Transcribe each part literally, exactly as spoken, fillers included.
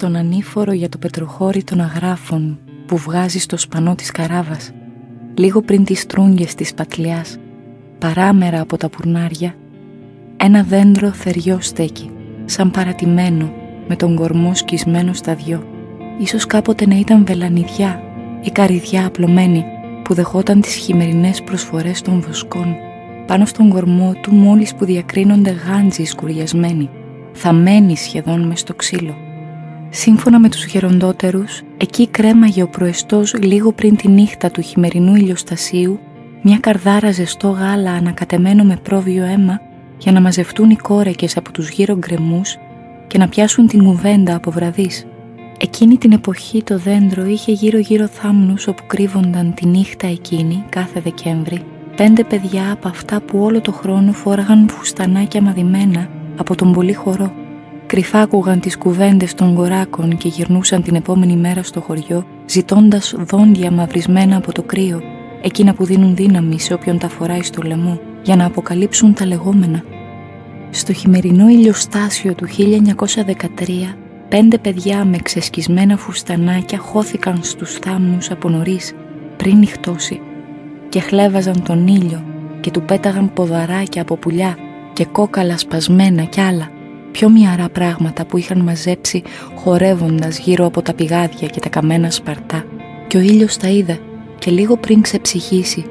τον ανήφορο για το πετροχώρι των αγράφων που βγάζει στο σπανό της καράβας, λίγο πριν τις τρούγγες της πατλιάς, παράμερα από τα πουρνάρια, ένα δέντρο θεριό στέκει, σαν παρατημένο, με τον κορμό σκισμένο στα δυο. Ίσως κάποτε να ήταν βελανιδιά ή καρυδιά απλωμένη που δεχόταν τις χειμερινές προσφορές των βοσκών. Πάνω στον κορμό του μόλις που διακρίνονται γάντζοι σκουριασμένοι, θαμμένοι σχεδόν μες στο ξύλο. Σύμφωνα με τους γεροντότερους, εκεί κρέμαγε ο προεστός λίγο πριν τη νύχτα του χειμερινού ηλιοστασίου μια καρδάρα ζεστό γάλα ανακατεμένο με πρόβιο αίμα για να μαζευτούν οι κόρεκες από τους γύρω γκρεμούς και να πιάσουν την κουβέντα από βραδείς. Εκείνη την εποχή το δέντρο είχε γύρω-γύρω θάμνους όπου κρύβονταν τη νύχτα εκείνη κάθε Δεκέμβρη πέντε παιδιά από αυτά που όλο το χρόνο φόραγαν φουστανάκια μαδημένα από τον πολύ χορό. Κρυφά άκουγαν τις κουβέντες των κοράκων και γυρνούσαν την επόμενη μέρα στο χωριό ζητώντας δόντια μαυρισμένα από το κρύο, εκείνα που δίνουν δύναμη σε όποιον τα φοράει στο λαιμό, για να αποκαλύψουν τα λεγόμενα. Στο χειμερινό ηλιοστάσιο του χίλια εννιακόσια δεκατρία, πέντε παιδιά με ξεσκισμένα φουστανάκια χώθηκαν στους θάμνους από νωρίς, πριν νυχτώσει, και χλέβαζαν τον ήλιο και του πέταγαν ποδαράκια από πουλιά και κόκαλα σπασμένα κι άλλα, πιο μυαρά πράγματα που είχαν μαζέψει χορεύοντας γύρω από τα πηγάδια και τα καμένα σπαρτά. Και ο ήλιος τα είδε και λίγο πριν ξεψυχήσει,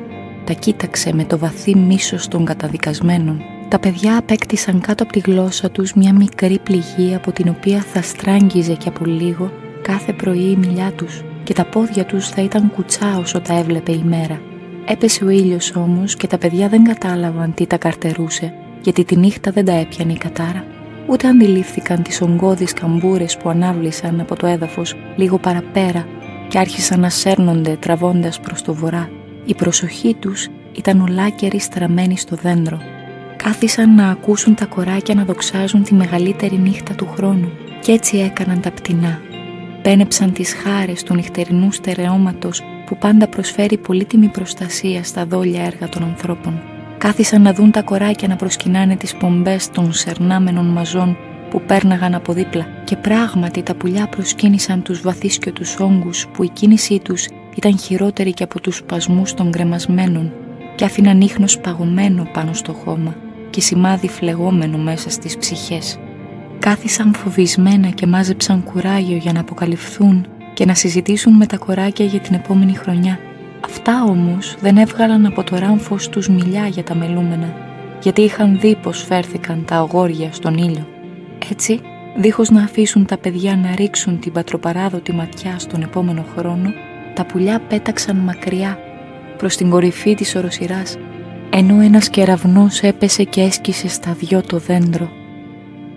τα κοίταξε με το βαθύ μίσος των καταδικασμένων. Τα παιδιά απέκτησαν κάτω από τη γλώσσα τους μια μικρή πληγή από την οποία θα στράγγιζε και από λίγο κάθε πρωί η μιλιά τους και τα πόδια τους θα ήταν κουτσά όσο τα έβλεπε η μέρα. Έπεσε ο ήλιος όμως και τα παιδιά δεν κατάλαβαν τι τα καρτερούσε, γιατί τη νύχτα δεν τα έπιανε η κατάρα. Ούτε αντιλήφθηκαν τις ογκώδεις καμπούρες που ανάβλησαν από το έδαφος λίγο παραπέρα και άρχισαν να σέρνονται τραβώντας προς το βορρά. Η προσοχή τους ήταν ολάκερη στραμμένη στο δέντρο. Κάθισαν να ακούσουν τα κοράκια να δοξάζουν τη μεγαλύτερη νύχτα του χρόνου και έτσι έκαναν τα πτηνά. Πένεψαν τις χάρες του νυχτερινού στερεώματος που πάντα προσφέρει πολύτιμη προστασία στα δόλια έργα των ανθρώπων. Κάθισαν να δουν τα κοράκια να προσκυνάνε τις πομπές των σερνάμενων μαζών που πέρναγαν από δίπλα και πράγματι τα πουλιά προσκύνησαν τους βαθύς και τους όγκους που η κίνησή τους ήταν χειρότερη και από τους σπασμούς των κρεμασμένων και άφηναν ίχνος παγωμένο πάνω στο χώμα και σημάδι φλεγόμενο μέσα στις ψυχές. Κάθισαν φοβισμένα και μάζεψαν κουράγιο για να αποκαλυφθούν και να συζητήσουν με τα κοράκια για την επόμενη χρονιά. Αυτά όμως δεν έβγαλαν από το ράμφος τους μιλιά για τα μελούμενα, γιατί είχαν δει πως φέρθηκαν τα αγόρια στον ήλιο. Έτσι, δίχως να αφήσουν τα παιδιά να ρίξουν την πατροπαράδοτη ματιά στον επόμενο χρόνο, τα πουλιά πέταξαν μακριά, προς την κορυφή της οροσειράς, ενώ ένας κεραυνός έπεσε και έσκισε στα δυο το δέντρο.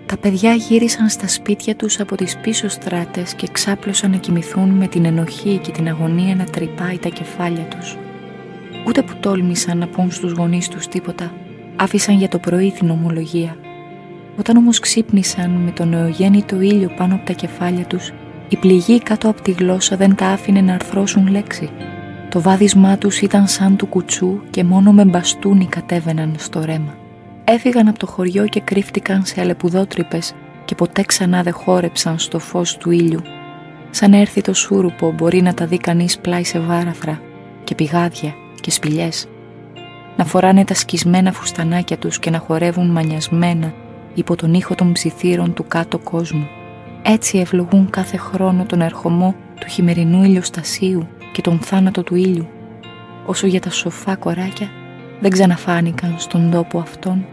Τα παιδιά γύρισαν στα σπίτια τους από τις πίσω στράτες και ξάπλωσαν να κοιμηθούν με την ενοχή και την αγωνία να τρυπάει τα κεφάλια τους. Ούτε που τόλμησαν να πούν στους γονείς τους τίποτα, άφησαν για το πρωί την ομολογία. Όταν όμως ξύπνησαν με τον νεογέννητο ήλιο πάνω από τα κεφάλια τους, η πληγή κάτω από τη γλώσσα δεν τα άφηνε να αρθρώσουν λέξη. Το βάδισμά τους ήταν σαν του κουτσού και μόνο με μπαστούνι κατέβαιναν στο ρέμα. Έφυγαν από το χωριό και κρύφτηκαν σε αλεπουδότρυπες και ποτέ ξανά δε χόρεψαν στο φως του ήλιου. Σαν έρθει το σούρουπο μπορεί να τα δει κανείς πλάι σε βάραφρα και πηγάδια και σπηλιές. Να φοράνε τα σκισμένα φουστανάκια τους και να χορεύουν μανιασμένα υπό τον ήχο των ψιθύρων του κάτω κόσμου. Έτσι ευλογούν κάθε χρόνο τον ερχομό του χειμερινού ηλιοστασίου και τον θάνατο του ήλιου. Όσο για τα σοφά κοράκια, δεν ξαναφάνηκαν στον τόπο αυτόν